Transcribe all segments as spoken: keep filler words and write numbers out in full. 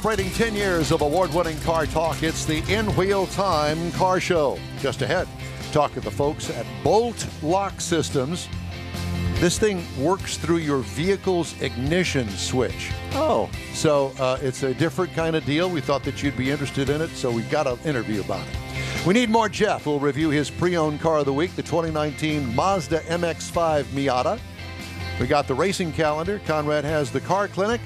Celebrating ten years of award-winning car talk, it's the In Wheel Time Car Show. Just ahead, talk to the folks at Bolt Lock Systems. This thing works through your vehicle's ignition switch. Oh. So uh, it's a different kind of deal. We thought that you'd be interested in it, so we've got an interview about it. We need more Jeff. We'll review his pre-owned car of the week, the twenty nineteen Mazda M X five Miata. We got the racing calendar. Conrad has the car clinic.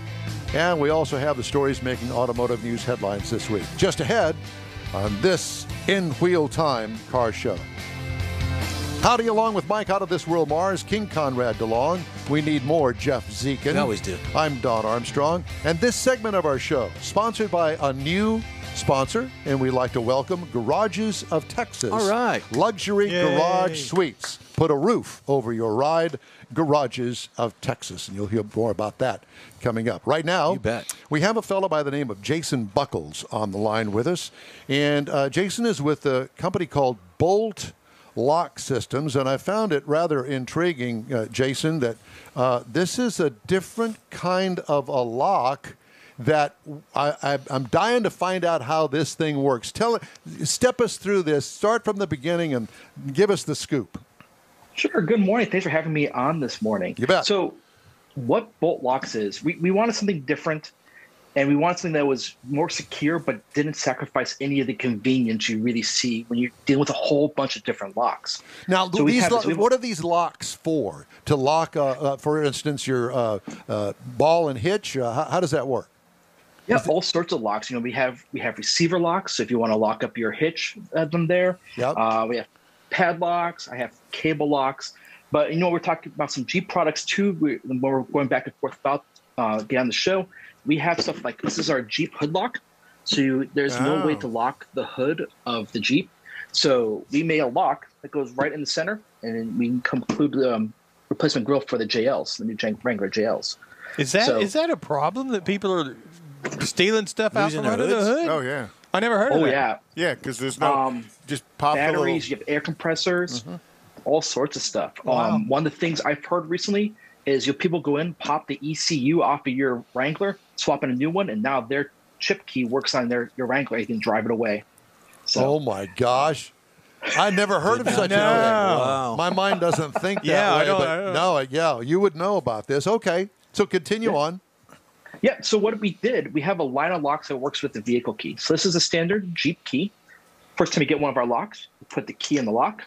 And we also have the stories making automotive news headlines this week. Just ahead on this In Wheel Time Car Show. Howdy along with Mike Out of This World Mars, King Conrad DeLong. We need more Jeff Dziekan. We always do. I'm Don Armstrong. And this segment of our show, sponsored by a new sponsor, and we'd like to welcome Garages of Texas. All right. Luxury Yay. Garage Suites. Put a roof over your ride. Garages of Texas, and you'll hear more about that coming up. Right now, you bet. We have a fellow by the name of Jason Buckles on the line with us, and uh, Jason is with a company called Bolt Lock Systems, and I found it rather intriguing, uh, Jason, that uh, this is a different kind of a lock that I, I, I'm dying to find out how this thing works. Tell, step us through this, start from the beginning, and give us the scoop. Sure. Good morning. Thanks for having me on this morning. You bet. So what Bolt Locks is, we, we wanted something different, and we wanted something that was more secure but didn't sacrifice any of the convenience you really see when you're dealing with a whole bunch of different locks. Now, so these have, lo what are these locks for? To lock, uh, uh, for instance, your uh, uh, ball and hitch? Uh, how, how does that work? Yeah, all sorts of locks. You know, we have we have receiver locks, so if you want to lock up your hitch, uh, them there. Yep. Uh, we have padlocks, I have cable locks, but you know, we're talking about some Jeep products too. We, when we're going back and forth about uh, get on the show, we have stuff like this is our Jeep hood lock. So you, there's oh. no way to lock the hood of the Jeep. So we made a lock that goes right in the center, and then we can conclude the um, replacement grille for the J Ls, the new Wrangler J Ls. Is that so, is that a problem that people are stealing stuff out from under the hood? Oh yeah. I never heard oh, of that. Oh, yeah. Yeah, because there's no um, just pop batteries, little... you have air compressors, mm-hmm. all sorts of stuff. Wow. Um, one of the things I've heard recently is you know, people go in, pop the E C U off of your Wrangler, swap in a new one, and now their chip key works on their, your Wrangler. You can drive it away. So. Oh, my gosh. I never heard of such no. a thing. Wow. My mind doesn't think that yeah, way. I don't, but I don't. No, yeah, you would know about this. Okay, so continue yeah. on. Yeah, so what we did, we have a line of locks that works with the vehicle key. So this is a standard Jeep key. First time you get one of our locks, you put the key in the lock,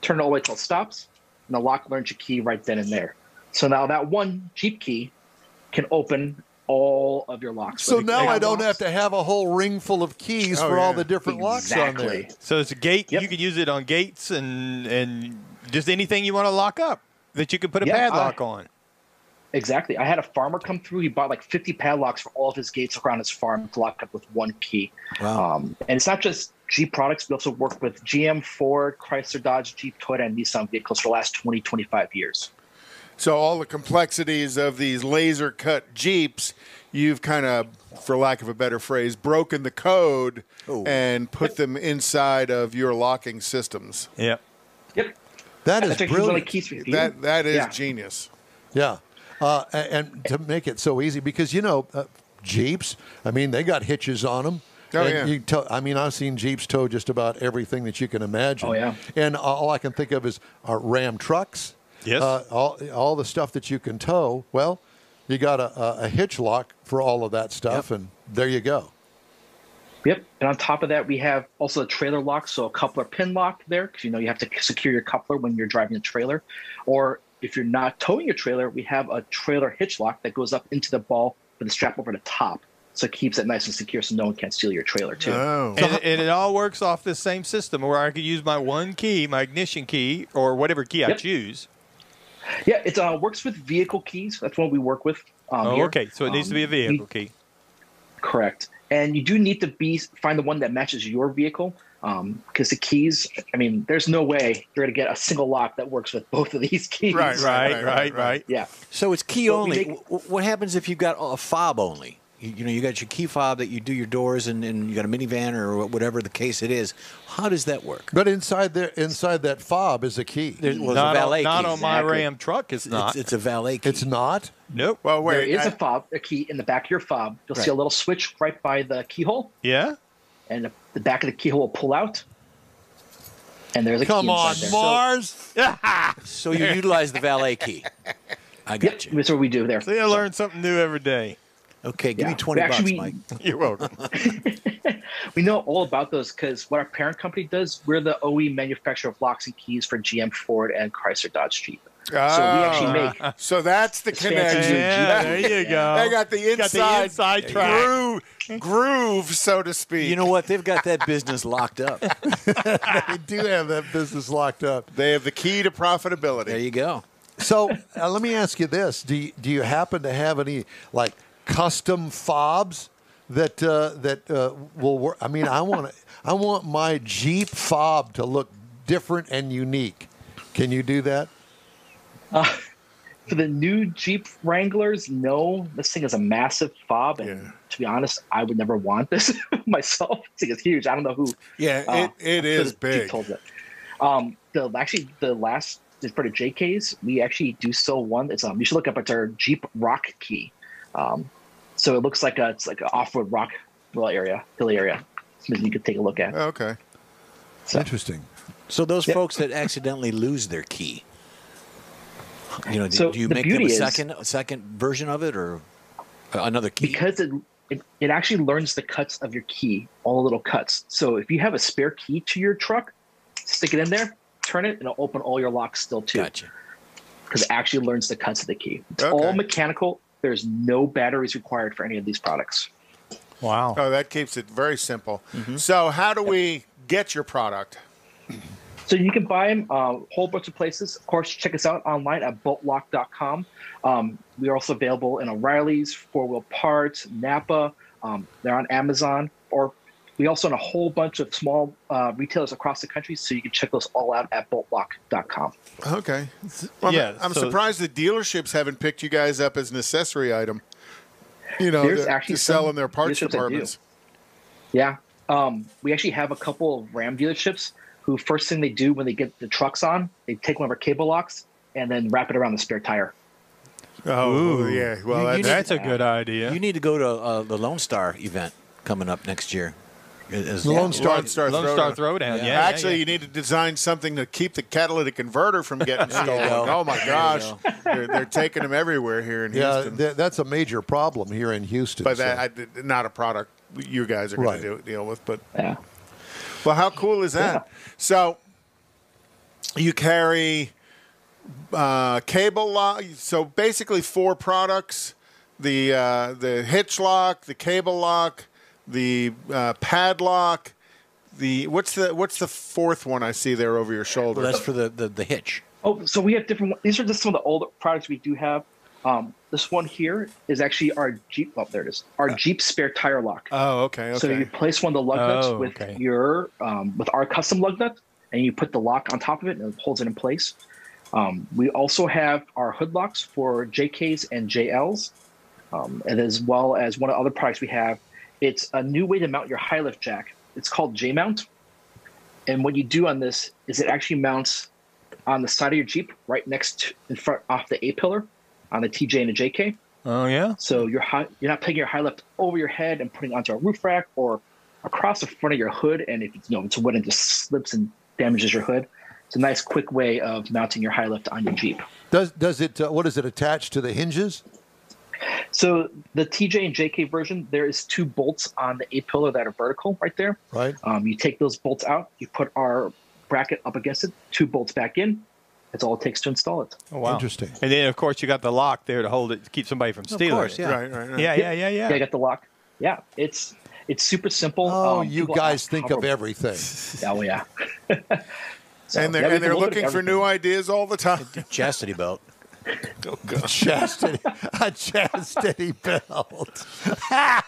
turn it all the way till it stops, and the lock learns your key right then and there. So now that one Jeep key can open all of your locks. So now I don't locks. have to have a whole ring full of keys oh, for yeah. all the different exactly. locks on there. So it's a gate. Yep. You can use it on gates and, and just anything you want to lock up that you can put a yeah, padlock I, on. Exactly. I had a farmer come through. He bought like fifty padlocks for all of his gates around his farm to lock up with one key. Wow. Um, and it's not just Jeep products. We also work with G M, Ford, Chrysler, Dodge, Jeep, Toyota, and Nissan vehicles for the last twenty, twenty-five years. So all the complexities of these laser-cut Jeeps, you've kind of, for lack of a better phrase, broken the code Ooh. and put them inside of your locking systems. Yep. Yep. That is brilliant. That, that is yeah. genius. Yeah. Uh, and to make it so easy, because, you know, uh, Jeeps, I mean, they got hitches on them. Oh, and yeah. You tow, I mean, I've seen Jeeps tow just about everything that you can imagine. Oh, yeah. And all I can think of is uh, Ram trucks. Yes. Uh, all, all the stuff that you can tow. Well, you got a, a hitch lock for all of that stuff, yep. and there you go. Yep. And on top of that, we have also a trailer lock, so a coupler pin lock there, because, you know, you have to secure your coupler when you're driving a trailer. Or if you're not towing your trailer, we have a trailer hitch lock that goes up into the ball with a strap over the top. So it keeps it nice and secure so no one can steal your trailer, too. Oh. And, and it all works off this same system where I could use my one key, my ignition key, or whatever key yep. I choose. Yeah, it uh, works with vehicle keys. That's what we work with. Um, oh, here. okay. So it um, needs to be a vehicle we, key. Correct. And you do need to be find the one that matches your vehicle. Um, because the keys, I mean, there's no way you're going to get a single lock that works with both of these keys. Right, right, right, right, right. Yeah. So it's key only. What happens if you've got a fob only? you know, you got your key fob that you do your doors, and, and you got a minivan or whatever the case it is. How does that work? But inside there, inside that fob is a key. There's, well, not a valet on, key. Not on exactly. my Ram truck. It's not. It's, it's a valet key. It's not. Nope. Well, wait. There is I, a fob, a key in the back of your fob. You'll right. see a little switch right by the keyhole. Yeah. And the, the back of the keyhole will pull out. And there's a Come key on, there. Mars. So, so you utilize the valet key. I got yep, you. That's what we do there. So you learn something new every day. Okay, give yeah. me twenty bucks, we, Mike. You're welcome. We know all about those because what our parent company does, we're the O E manufacturer of locks and keys for G M, Ford, and Chrysler, Dodge, Jeep. So oh, we actually make. So that's the connection. Yeah, there you go. They got the inside, got the inside track. Groove, groove, so to speak. You know what? They've got that business locked up. They do have that business locked up. They have the key to profitability. There you go. So uh, let me ask you this. Do you, do you happen to have any, like, custom fobs that uh, that uh, will work? I mean, I want I want my Jeep fob to look different and unique. Can you do that? Uh, for the new Jeep Wranglers, no. This thing is a massive fob, and yeah. to be honest, I would never want this myself. This thing is huge. I don't know who. Yeah, uh, it, it is big. Jeep told it. Um, the actually the last for the J Ks, we actually do so one. It's um, you should look up. It's our Jeep Rock Key. Um, so it looks like a, it's like an off-road rock little area, hilly area. Something you could take a look at. Oh, okay, so. Interesting. So those yep. folks that accidentally lose their key, you know, so do you the make them a second, a second version of it or another key? Because it, it it actually learns the cuts of your key, all the little cuts. So if you have a spare key to your truck, stick it in there, turn it, and it'll open all your locks still too. Gotcha. Because it actually learns the cuts of the key. It's okay. all mechanical. There's no batteries required for any of these products. Wow. Oh, that keeps it very simple. Mm-hmm. So how do we get your product? So you can buy them a uh, whole bunch of places. Of course, check us out online at bolt lock dot com. Um, we are also available in O'Reilly's, Four Wheel Parts, Napa. Um, they're on Amazon. Or we also own a whole bunch of small uh, retailers across the country, so you can check those all out at bolt lock dot com. Okay. Well, yeah, I'm, I'm so surprised the dealerships haven't picked you guys up as an accessory item, you know, to, actually to sell in their parts departments. Yeah. Um, we actually have a couple of Ram dealerships who first thing they do when they get the trucks on, they take one of our cable locks and then wrap it around the spare tire. Oh, ooh, yeah. Well, you, you that's, need, that's a good idea. You need to go to uh, the Lone Star event coming up next year. Is Lone, yeah. Star, Lone Star Lone Throwdown. Star Throwdown. Yeah. Yeah, actually, yeah, yeah. you need to design something to keep the catalytic converter from getting stolen. Oh, my gosh. they're, they're taking them everywhere here in yeah, Houston. Th that's a major problem here in Houston. But so. that I, not a product you guys are going right. to deal with. But yeah. Well, how cool is that? Yeah. So you carry uh, cable lock. So basically four products, the, uh, the hitch lock, the cable lock, the uh, padlock, the what's the what's the fourth one I see there over your shoulder? Well, that's for the, the the hitch. Oh, so we have different. These are just some of the older products we do have. Um, this one here is actually our Jeep. Oh, there it is. Our uh, Jeep spare tire lock. Oh, okay. okay. So you place one of the lug nuts oh, with okay. your um, with our custom lug nut, and you put the lock on top of it, and it holds it in place. Um, we also have our hood locks for J Ks and J Ls, um, and as well as one of the other products we have. It's a new way to mount your high lift jack. It's called J-mount. And what you do on this is it actually mounts on the side of your Jeep right next to, in front off the A-pillar on the T J and the J K. Oh, yeah. So you're, high, you're not putting your high lift over your head and putting it onto a roof rack or across the front of your hood. And if you know, it's wooden, it just slips and damages your hood. It's a nice quick way of mounting your high lift on your Jeep. Does, does it, uh, what is it attached to the hinges? So the T J and J K version, there is two bolts on the A-pillar that are vertical right there. Right. Um, you take those bolts out. You put our bracket up against it, two bolts back in. That's all it takes to install it. Oh, wow. Interesting. And then, of course, you got the lock there to hold it, to keep somebody from stealing. Of course, yeah. Right, right, right. Yeah, yeah, yeah, yeah. Yeah, I got the lock. Yeah, it's it's super simple. Oh, um, you guys think of everything. Oh, yeah. So, and they're, yeah, and they're looking for new ideas all the time. Chastity belt. Oh, God. Chastity, a chastity belt. I,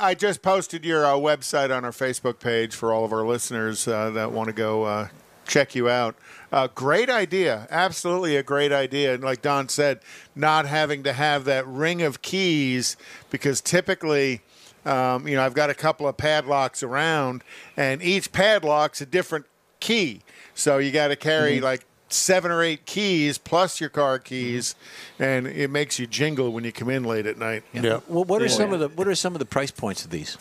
I just posted your uh, website on our Facebook page for all of our listeners uh, that want to go uh, check you out. Uh, great idea. Absolutely a great idea. And like Don said, not having to have that ring of keys, because typically, um, you know, I've got a couple of padlocks around, and each padlock's a different key. So you got to carry mm-hmm. like seven or eight keys plus your car keys, and it makes you jingle when you come in late at night. Yeah. Yeah. Well, what are yeah. some of the what are some of the price points of these?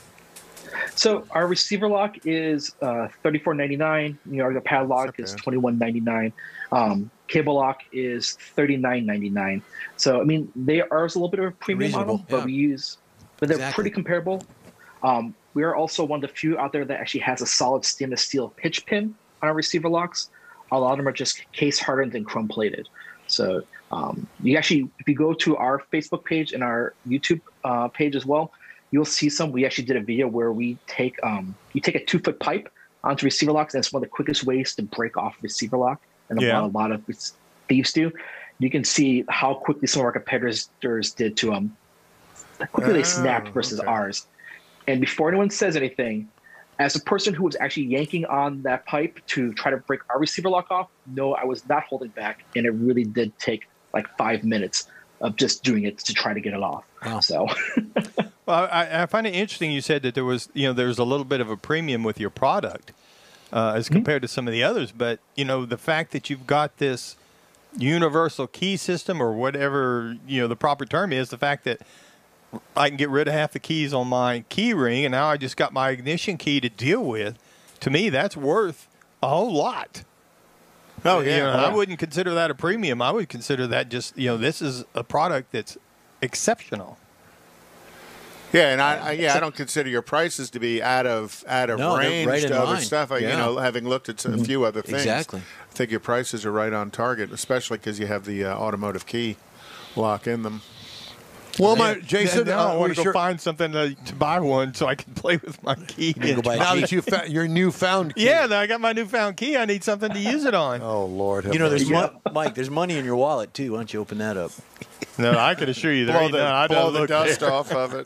So our receiver lock is uh, thirty-four ninety-nine. You know, our padlock okay. is twenty-one ninety-nine. Um, cable lock is thirty-nine ninety-nine. So I mean, they are a little bit of a premium Reasonable. model, but yeah. we use, but they're exactly. pretty comparable. Um, we are also one of the few out there that actually has a solid stainless steel pitch pin on our receiver locks. A lot of them are just case hardened and chrome plated. So um, you actually, if you go to our Facebook page and our YouTube uh, page as well, you'll see some. We actually did a video where we take um, you take a two foot pipe onto receiver locks, and it's one of the quickest ways to break off receiver lock, and yeah. a lot of thieves do. You can see how quickly some of our competitors did to them. How quickly oh, they snapped versus okay. ours. And before anyone says anything, as a person who was actually yanking on that pipe to try to break our receiver lock off, no, I was not holding back, and it really did take like five minutes of just doing it to try to get it off. Wow. So. Well, I, I find it interesting you said that there was, you know, there's a little bit of a premium with your product uh, as compared mm-hmm. to some of the others. But, you know, the fact that you've got this universal key system, or whatever, you know, the proper term is, the fact that I can get rid of half the keys on my key ring, and now I just got my ignition key to deal with, to me, that's worth a whole lot. Oh, yeah. You know, yeah. I wouldn't consider that a premium. I would consider that just, you know, this is a product that's exceptional. Yeah, and I, I yeah I don't consider your prices to be out of out of no, range right to other line. stuff. I, yeah. You know, having looked at a few other things, exactly. I think your prices are right on target, especially because you have the uh, automotive key lock in them. Well, my Jason, now I want to go sure? find something to, to buy one so I can play with my key. You go now key. that you found your newfound key. Yeah, now I got my newfound key. I need something to use it on. Oh, Lord. You know, there's yeah. one, Mike, there's money in your wallet, too. Why don't you open that up? No, I can assure you. There blow the, no, I blow the dust there. off of it.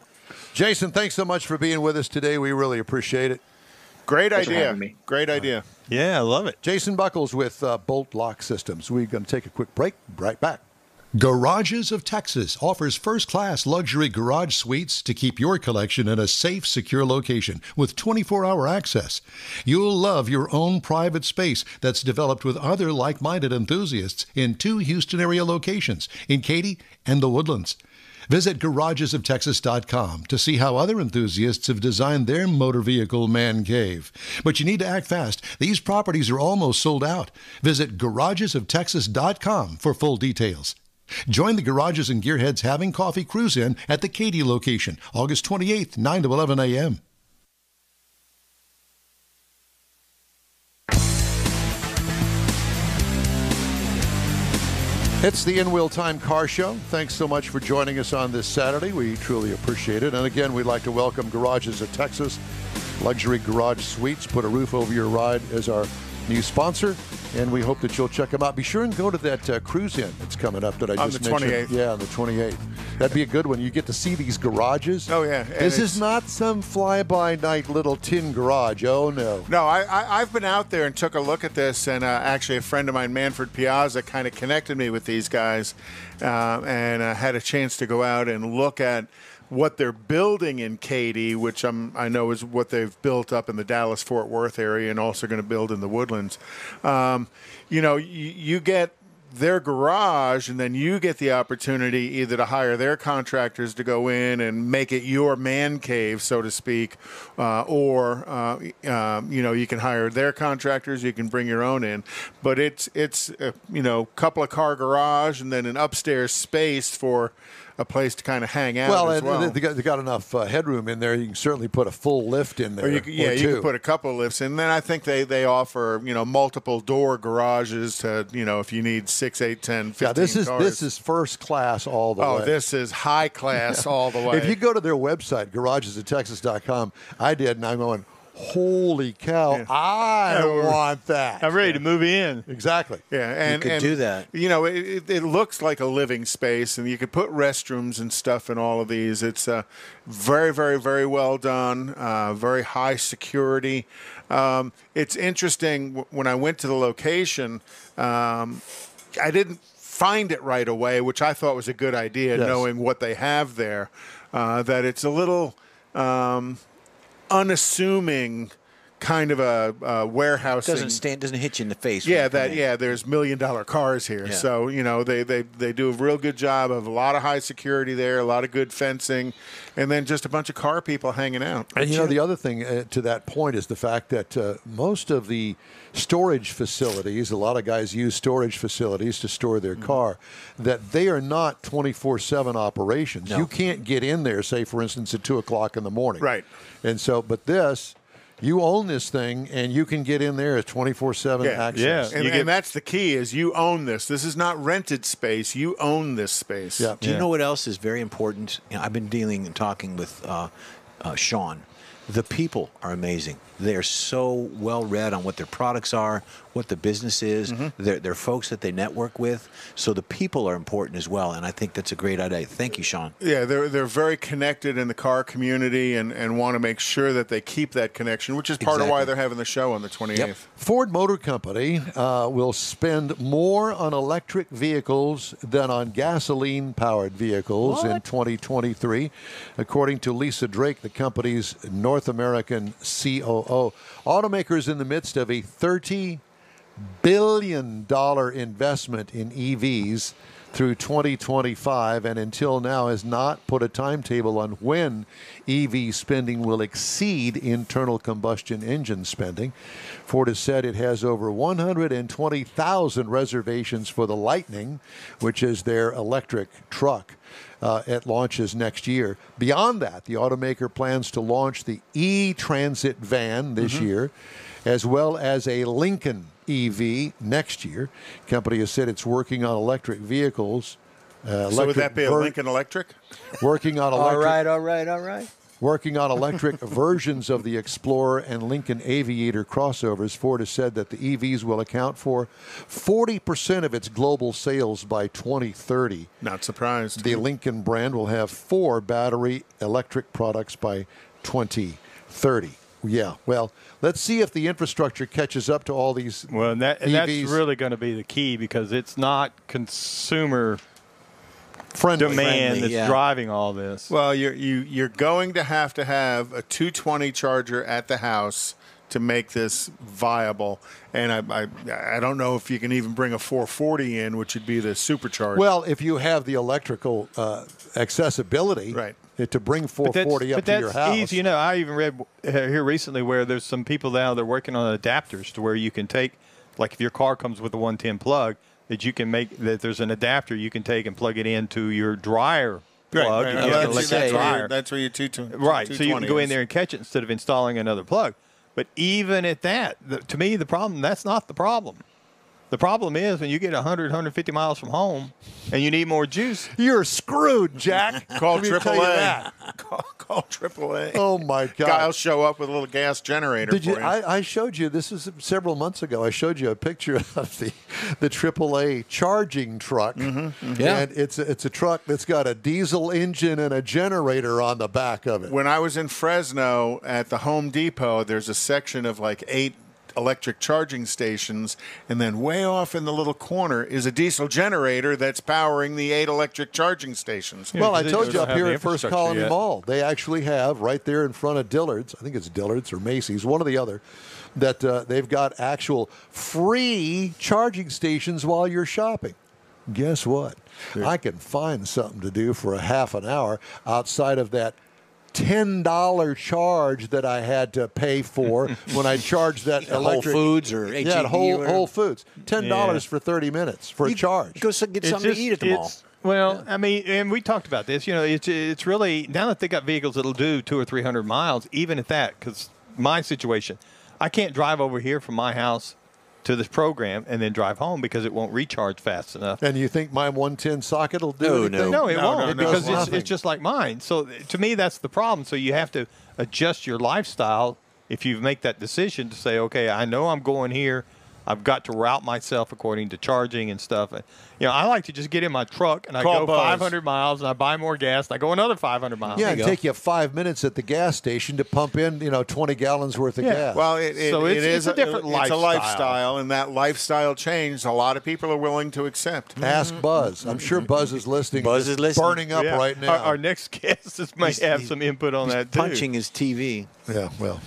Jason, thanks so much for being with us today. We really appreciate it. Great Thanks idea. For having me. Great idea. Yeah, I love it. Jason Buckles with uh, Bolt Lock Systems. We're going to take a quick break. Right back. Garages of Texas offers first-class luxury garage suites to keep your collection in a safe, secure location with twenty-four hour access. You'll love your own private space that's developed with other like-minded enthusiasts in two Houston-area locations, in Katy and The Woodlands. Visit garages of texas dot com to see how other enthusiasts have designed their motor vehicle man cave. But you need to act fast. These properties are almost sold out. Visit garages of texas dot com for full details. Join the Garages and Gearheads Having Coffee Cruise-In at the Katy location, August twenty-eighth, nine to eleven a m It's the In Wheel Time Car Show. Thanks so much for joining us on this Saturday. We truly appreciate it. And again, we'd like to welcome Garages of Texas. Luxury garage suites, put a roof over your ride, as our new sponsor. And we hope that you'll check them out. Be sure and go to that uh, cruise-in that's coming up that I just mentioned. On the twenty-eighth. Yeah, on the twenty-eighth. That'd be a good one. You get to see these garages. Oh, yeah. And this is not some fly-by-night little tin garage. Oh, no. No, I, I, I've been out there and took a look at this, and uh, actually a friend of mine, Manfred Piazza, kind of connected me with these guys, uh, and uh, had a chance to go out and look at what they're building in Katy, which I'm, I know is what they've built up in the Dallas-Fort Worth area, and also going to build in The Woodlands. Um, you know, you, you get their garage, and then you get the opportunity either to hire their contractors to go in and make it your man cave, so to speak, uh, or uh, um, you know, you can hire their contractors, you can bring your own in, but it's it's uh, you know, couple of car garage and then an upstairs space for a place to kind of hang out. Well, as well. Well, they got, they got enough uh, headroom in there. You can certainly put a full lift in there. Or you can, yeah, or you can put a couple of lifts in. And then I think they, they offer, you know, multiple door garages to, you know, if you need six, eight, ten, fifteen yeah, this is, cars. This is first class all the oh, way. Oh, this is high class all the way. If you go to their website, garages of texas dot com, I did, and I'm going, holy cow, yeah. I yeah, want that. I'm ready yeah. to move in. Exactly. Yeah, and you could and, do that. You know, it, it looks like a living space, and you could put restrooms and stuff in all of these. It's uh, very, very, very well done, uh, very high security. Um, it's interesting, when I went to the location, um, I didn't find it right away, which I thought was a good idea, yes. knowing what they have there, uh, that it's a little um, unassuming kind of a uh, warehouse. Doesn't stand, doesn't hit you in the face. Yeah, that. Yeah, there's million dollar cars here, yeah. so you know they they they do a real good job of a lot of high security there, a lot of good fencing, and then just a bunch of car people hanging out. And you know, the other thing uh, to that point is the fact that uh, most of the storage facilities, a lot of guys use storage facilities to store their mm-hmm. car, that they are not twenty-four seven operations. No. You can't get in there, say for instance, at two o'clock in the morning. Right. And so, but this. You own this thing, and you can get in there as twenty-four seven yeah, access. Yeah, and, and that's the key, is you own this. This is not rented space. You own this space. Yeah. Do you yeah. know what else is very important? You know, I've been dealing and talking with uh, uh, Sean. The people are amazing. They are so well-read on what their products are, what the business is. Mm-hmm. They're, they're folks that they network with. So the people are important as well, and I think that's a great idea. Thank you, Sean. Yeah, they're, they're very connected in the car community and, and want to make sure that they keep that connection, which is part exactly. of why they're having the show on the twenty-eighth. Yep. Ford Motor Company uh, will spend more on electric vehicles than on gasoline-powered vehicles what? in twenty twenty-three, according to Lisa Drake, the company's North North American C O O. Automakers in the midst of a thirty billion dollars investment in E Vs through twenty twenty-five, and until now has not put a timetable on when E V spending will exceed internal combustion engine spending. Ford has said it has over one hundred twenty thousand reservations for the Lightning, which is their electric truck. Uh, it launches next year. Beyond that, the automaker plans to launch the E-Transit van this mm-hmm. year, as well as a Lincoln E V next year. The company has said it's working on electric vehicles. Uh, electric so would that be a Lincoln Electric? Working on electric. All right, all right, all right. Working on electric versions of the Explorer and Lincoln Aviator crossovers, Ford has said that the E Vs will account for forty percent of its global sales by twenty thirty. Not surprised. The Lincoln brand will have four battery electric products by twenty thirty. Yeah, well, let's see if the infrastructure catches up to all these well, and that, and E Vs. That's really going to be the key, because it's not consumer Friendly. demand Friendly, that's yeah. driving all this. Well, you're, you, you're going to have to have a two twenty charger at the house to make this viable. And I, I, I don't know if you can even bring a four forty in, which would be the supercharger. Well, if you have the electrical uh, accessibility right. to bring four forty up to your house. But that's easy. You know, I even read here recently where there's some people now that are working on adapters to where you can take, like if your car comes with a one ten plug, that you can make, that there's an adapter you can take and plug it into your dryer plug. Right, right. You well, that's, that's, dryer. That's where your two twenty Right, so you can go in there and catch it instead of installing another plug. But even at that, the, to me, the problem, that's not the problem. The problem is when you get one hundred, one hundred fifty miles from home and you need more juice, you're screwed, Jack. Call triple A. Call, call triple A. Oh, my God. I'll show up with a little gas generator Did for you, you. I, I showed you, this is several months ago, I showed you a picture of the, the triple A charging truck. Mm-hmm, mm-hmm. Yeah. And it's a, it's a truck that's got a diesel engine and a generator on the back of it. When I was in Fresno at the Home Depot, there's a section of like eight electric charging stations, and then way off in the little corner is a diesel generator that's powering the eight electric charging stations. Yeah, well, I told you up here at First Colony yet. Mall, they actually have right there in front of Dillard's, I think it's Dillard's or Macy's, one or the other, that uh, they've got actual free charging stations while you're shopping. Guess what? Yeah. I can find something to do for a half an hour outside of that ten dollar charge that I had to pay for when I charged that electric. Whole Foods or H E B. Yeah, Whole, or Whole Foods. ten dollars yeah. for thirty minutes for you a charge. Go get something just, to eat at the mall. Well, yeah. I mean, and we talked about this. You know, it's, it's really, now that they got vehicles that'll do two or three hundred miles, even at that, because my situation, I can't drive over here from my house to this program and then drive home because it won't recharge fast enough. And you think my one ten socket will do? No, no, no, it no, won't no, no, because no. It's, it's just like mine. So to me, that's the problem. So you have to adjust your lifestyle if you make that decision to say, okay, I know I'm going here, I've got to route myself according to charging and stuff. You know, I like to just get in my truck and I Call go Buzz. five hundred miles and I buy more gas. And I go another five hundred miles. Yeah, it take you five minutes at the gas station to pump in, you know, twenty gallons worth of yeah. gas. Well, it, it, so it's, it is it's a different it, lifestyle. It's a lifestyle, and that lifestyle change, a lot of people are willing to accept. Mm-hmm. Ask Buzz. I'm sure Buzz is listening. Buzz is listening. Burning up yeah. right now. Our, our next guest might he's, have he's, some input on that too. Punching his T V. Yeah. Well.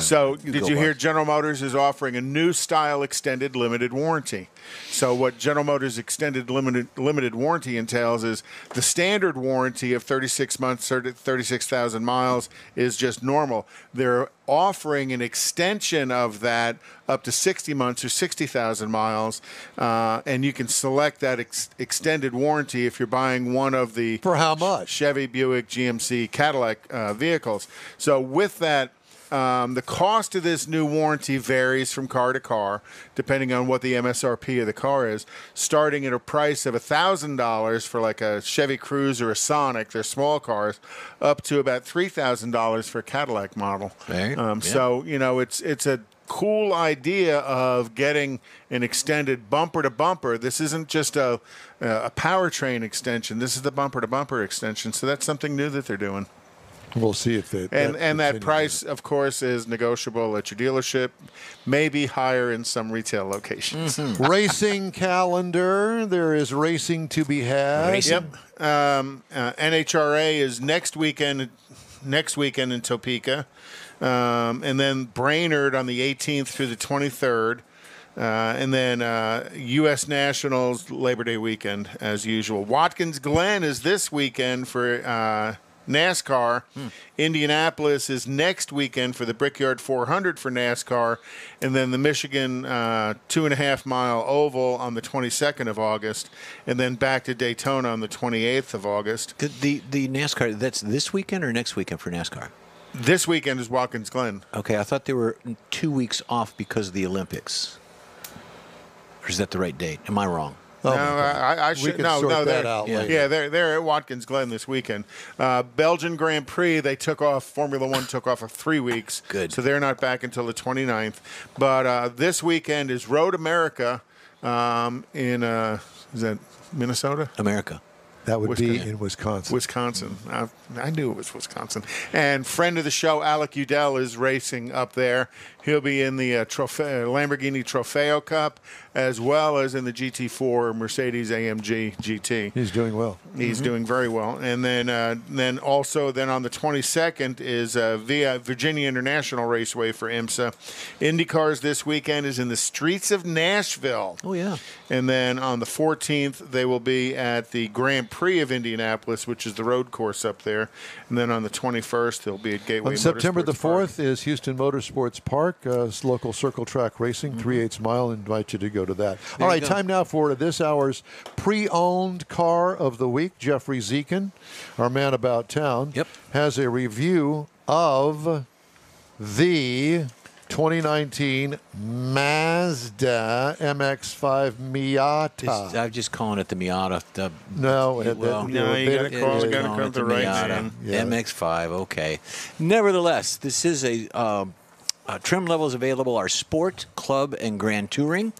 So did you hear General Motors is offering a new style extended limited warranty? So what General Motors extended limited limited warranty entails is the standard warranty of thirty-six months, thirty-six thousand miles is just normal. They're offering an extension of that up to sixty months or sixty thousand miles, uh, and you can select that ex extended warranty if you're buying one of the for how much Chevy, Buick, G M C, Cadillac uh, vehicles. So with that. Um, the cost of this new warranty varies from car to car, depending on what the M S R P of the car is, starting at a price of one thousand dollars for like a Chevy Cruze or a Sonic, they're small cars, up to about three thousand dollars for a Cadillac model. Right. Um, yeah. So, you know, it's, it's a cool idea of getting an extended bumper to bumper. This isn't just a, a powertrain extension. This is the bumper to bumper extension. So that's something new that they're doing. We'll see if they and that and that price, of course, is negotiable at your dealership, maybe higher in some retail locations. Mm-hmm. Racing calendar, there is racing to be had. Racing. Yep, um, uh, N H R A is next weekend, next weekend in Topeka, um, and then Brainerd on the eighteenth through the twenty-third. Uh, and then uh, U S Nationals Labor Day weekend as usual. Watkins Glen is this weekend for. Uh, NASCAR. Hmm. Indianapolis is next weekend for the Brickyard four hundred for NASCAR, and then the Michigan uh, two and a half mile oval on the twenty-second of August, and then back to Daytona on the twenty-eighth of August. The the NASCAR, that's this weekend or next weekend for NASCAR? This weekend is Watkins Glen. Okay, I thought they were two weeks off because of the Olympics. Or is that the right date? Am I wrong? Oh, no, I, I should we can no, sort no, that out. Yeah, yeah, they're they're at Watkins Glen this weekend. Uh, Belgian Grand Prix, they took off. Formula One took off for three weeks. Good. So they're not back until the twenty-ninth. But uh, this weekend is Road America um, in uh, is that Minnesota? America. That would Wisconsin. be in Wisconsin. Wisconsin. Mm-hmm. I, I knew it was Wisconsin. And friend of the show, Alec Udell, is racing up there. He'll be in the uh, Trofe Lamborghini Trofeo Cup as well as in the G T four Mercedes A M G G T. He's doing well. He's mm-hmm. doing very well. And then uh, then also then on the twenty-second is uh, via Virginia International Raceway for IMSA. IndyCars this weekend is in the streets of Nashville. Oh, yeah. And then on the fourteenth, they will be at the Grand Prix of Indianapolis, which is the road course up there, and then on the twenty-first they'll be at Gateway. On September the fourth is Houston Motorsports Park, uh, local circle track racing, mm-hmm. three-eighths mile. I invite you to go to that. There All right, go. time now for this hour's pre-owned car of the week. Jeffrey Dziekan, our man about town, yep. has a review of the twenty nineteen Mazda M X five Miata. It's, I'm just calling it the Miata. The, no, it, well, that, no, you got to call it the, the right name. Yeah. M X five, okay. Nevertheless, this is a uh, uh, trim levels available are Sport, Club, and Grand Touring.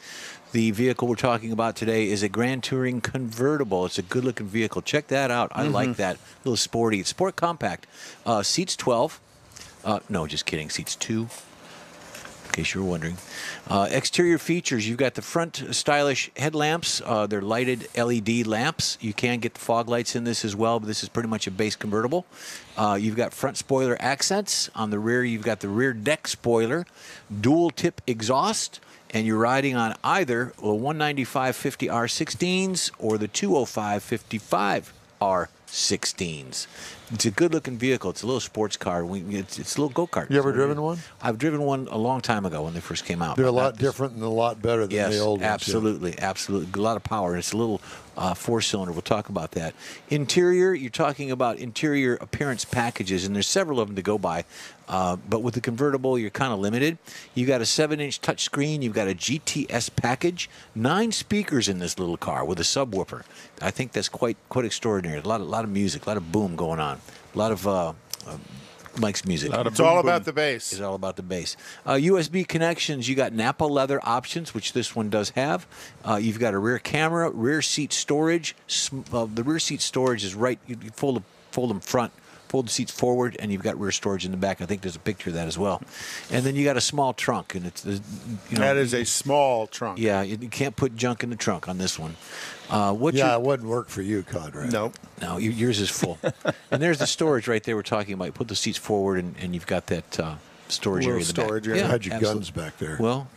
The vehicle we're talking about today is a Grand Touring convertible. It's a good-looking vehicle. Check that out. I mm-hmm. like that. A little sporty. It's Sport Compact. Uh, seats twelve. Uh, no, just kidding. Seats two. In case you were wondering. Uh, exterior features, you've got the front stylish headlamps. Uh, they're lighted L E D lamps. You can get the fog lights in this as well, but this is pretty much a base convertible. Uh, you've got front spoiler accents. On the rear, you've got the rear deck spoiler, dual tip exhaust, and you're riding on either the one ninety-five fifty R sixteens or the two oh five fifty-five R sixteens. It's a good-looking vehicle. It's a little sports car. We, it's, it's a little go-kart. You ever driven one? I've driven one a long time ago when they first came out. They're a lot different and a lot better than yes, the old ones. Absolutely, yeah. absolutely. A lot of power. It's a little uh, four-cylinder. We'll talk about that. Interior, you're talking about interior appearance packages, and there's several of them to go by. Uh, but with the convertible, you're kind of limited. You've got a seven-inch touchscreen. You've got a G T S package. Nine speakers in this little car with a subwoofer. I think that's quite quite extraordinary. A lot, a lot of music, a lot of boom going on. A lot of uh, uh, Mike's music. It's all about the bass. It's all about the bass. Uh, U S B connections. You got Napa leather options, which this one does have. Uh, you've got a rear camera, rear seat storage. Uh, the rear seat storage is right. You fold them, fold them front. Fold the seats forward, and you've got rear storage in the back. I think there's a picture of that as well. And then you got a small trunk, and it's you know, that is a small trunk. Yeah, you can't put junk in the trunk on this one. Uh, what yeah, your, it wouldn't work for you, Conrad. No, no, yours is full. And there's the storage right there we're talking about. You put the seats forward, and, and you've got that uh, storage area. Storage area. Yeah, how'd your absolutely. guns back there? Well,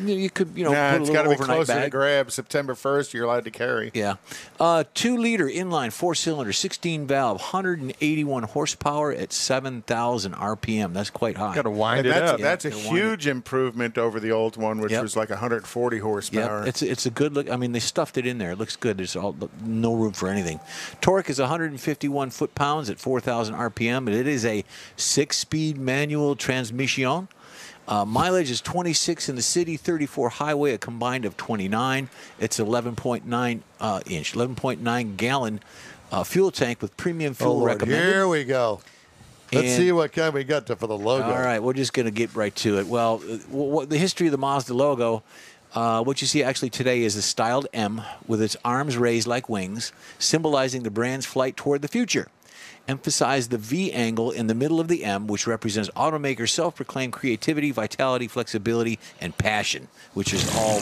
you could, you know, nah, put it's got to be closer bag. to grab. September first, you're allowed to carry. Yeah. Uh, two liter inline four-cylinder, sixteen valve, one hundred eighty-one horsepower at seven thousand R P M. That's quite high. Got to wind and it that's, up. That's yeah, a huge improvement over the old one, which yep. was like one hundred forty horsepower. Yep. It's, it's a good look. I mean, they stuffed it in there. It looks good. There's all, no room for anything. Torque is one hundred fifty-one foot-pounds at four thousand R P M, and it is a six-speed manual transmission. Uh, mileage is twenty-six in the city, thirty-four highway, a combined of twenty-nine. It's eleven point nine uh, inch, eleven point nine gallon uh, fuel tank with premium fuel oh, Lord, recommended. Here we go. Let's and, see what kind we got to for the logo. All right, we're just going to get right to it. Well, what, the history of the Mazda logo, uh, what you see actually today is a styled M with its arms raised like wings, symbolizing the brand's flight toward the future. Emphasize the V angle in the middle of the M, which represents automaker self-proclaimed creativity, vitality, flexibility, and passion, which is all...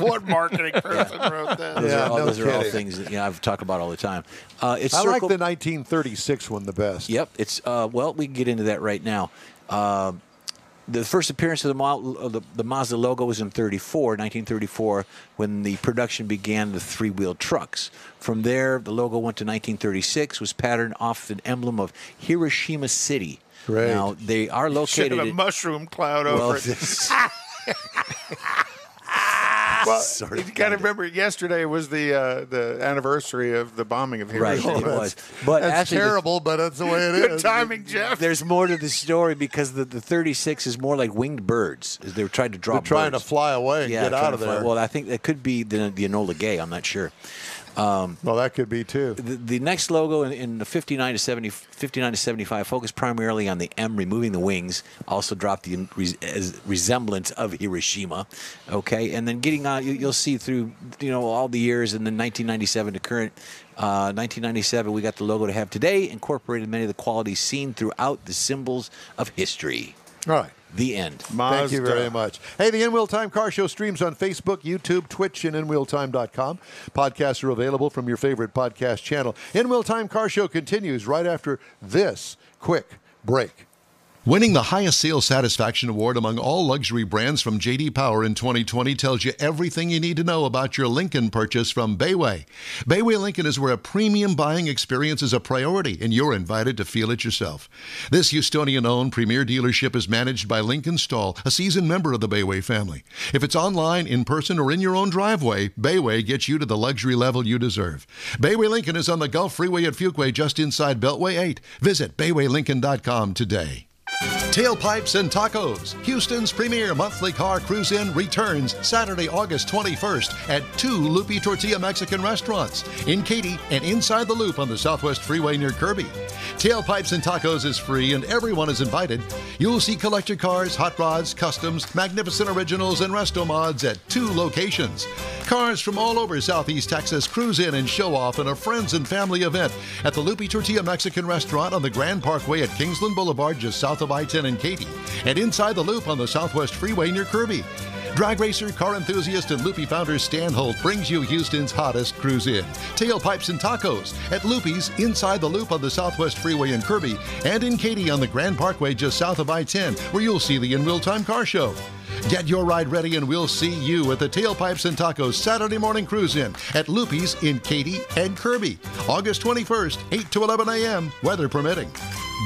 What marketing person yeah. wrote that? Those, yeah, are, all, no those are all things that you know, I've talked about all the time. Uh, it's I circled, like the nineteen thirty-six one the best. Yep. It's uh, well, we can get into that right now. Uh, the first appearance of the, of the, the Mazda logo was in nineteen thirty-four, when the production began the three-wheel trucks. From there, the logo went to nineteen thirty-six, was patterned off the emblem of Hiroshima City. Great. Now, they are located... Should have a mushroom cloud well, over it. Well, sort of you got to remember, yesterday was the uh, the anniversary of the bombing of Hiroshima. Right, it was. But that's terrible, the, but that's the way it good is. Good timing, Jeff. There's more to the story because the, the thirty-six is more like winged birds. They were trying to drop They're trying birds. to fly away and yeah, get out of there. Fly. Well, I think that could be the, the Enola Gay. I'm not sure. Um, well, that could be, too. The, the next logo in, in the fifty-nine to seventy, fifty-nine to seventy-five focused primarily on the M, removing the wings, also dropped the res, as resemblance of Hiroshima, okay? And then getting on, you, you'll see through, you know, all the years, and then nineteen ninety-seven to current, uh, nineteen ninety-seven, we got the logo to have today, incorporated many of the qualities seen throughout the symbols of history. All right. The end. Mazda. Thank you very much. Hey, the In Wheel Time Car Show streams on Facebook, YouTube, Twitch, and in wheel time dot com. Podcasts are available from your favorite podcast channel. In Wheel Time Car Show continues right after this quick break. Winning the highest sales satisfaction award among all luxury brands from J D Power in twenty twenty tells you everything you need to know about your Lincoln purchase from Bayway. Bayway Lincoln is where a premium buying experience is a priority, and you're invited to feel it yourself. This Houstonian-owned premier dealership is managed by Lincoln Stahl, a seasoned member of the Bayway family. If it's online, in person, or in your own driveway, Bayway gets you to the luxury level you deserve. Bayway Lincoln is on the Gulf Freeway at Fuquay, just inside Beltway eight. Visit bayway lincoln dot com today. Tailpipes and Tacos, Houston's premier monthly car cruise-in, returns Saturday, August twenty-first at two Lupe Tortilla Mexican restaurants in Katy and inside the Loop on the Southwest Freeway near Kirby. Tailpipes and Tacos is free and everyone is invited. You'll see collector cars, hot rods, customs, magnificent originals, and resto mods at two locations. Cars from all over Southeast Texas cruise in and show off in a friends and family event at the Lupe Tortilla Mexican restaurant on the Grand Parkway at Kingsland Boulevard, just south of I ten and Katy, and inside the Loop on the Southwest Freeway near Kirby. Drag racer, car enthusiast, and Lupe founder Stan Holt brings you Houston's hottest cruise-in. Tailpipes and Tacos at Lupe's, inside the Loop on the Southwest Freeway in Kirby, and in Katy on the Grand Parkway just south of I ten, where you'll see the In Wheel Time Car Show. Get your ride ready, and we'll see you at the Tailpipes and Tacos Saturday morning cruise-in at Lupe's in Katy and Kirby, August twenty-first, eight to eleven a m, weather permitting.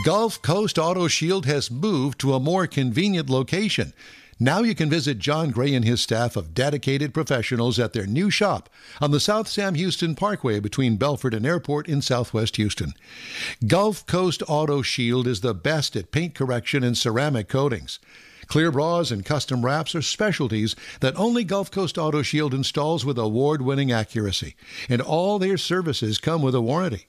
Gulf Coast Auto Shield has moved to a more convenient location. Now you can visit John Gray and his staff of dedicated professionals at their new shop on the South Sam Houston Parkway between Belford and Airport in Southwest Houston. Gulf Coast Auto Shield is the best at paint correction and ceramic coatings. Clear bras and custom wraps are specialties that only Gulf Coast Auto Shield installs with award-winning accuracy, and all their services come with a warranty.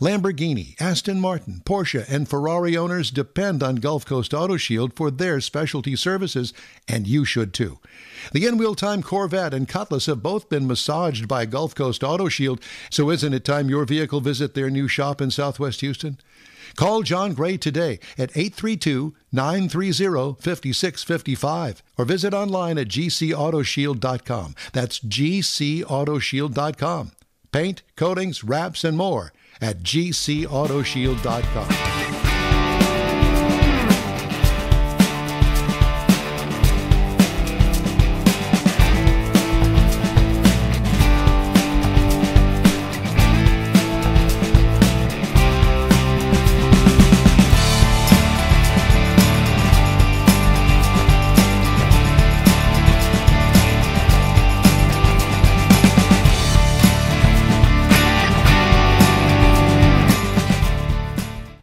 Lamborghini, Aston Martin, Porsche, and Ferrari owners depend on Gulf Coast Auto Shield for their specialty services, and you should too. The in-wheel time Corvette and Cutlass have both been massaged by Gulf Coast Auto Shield, so isn't it time your vehicle visit their new shop in Southwest Houston? Call John Gray today at eight three two, nine three zero, five six five five or visit online at g c auto shield dot com. That's g c auto shield dot com. Paint, coatings, wraps, and more at g c auto shield dot com.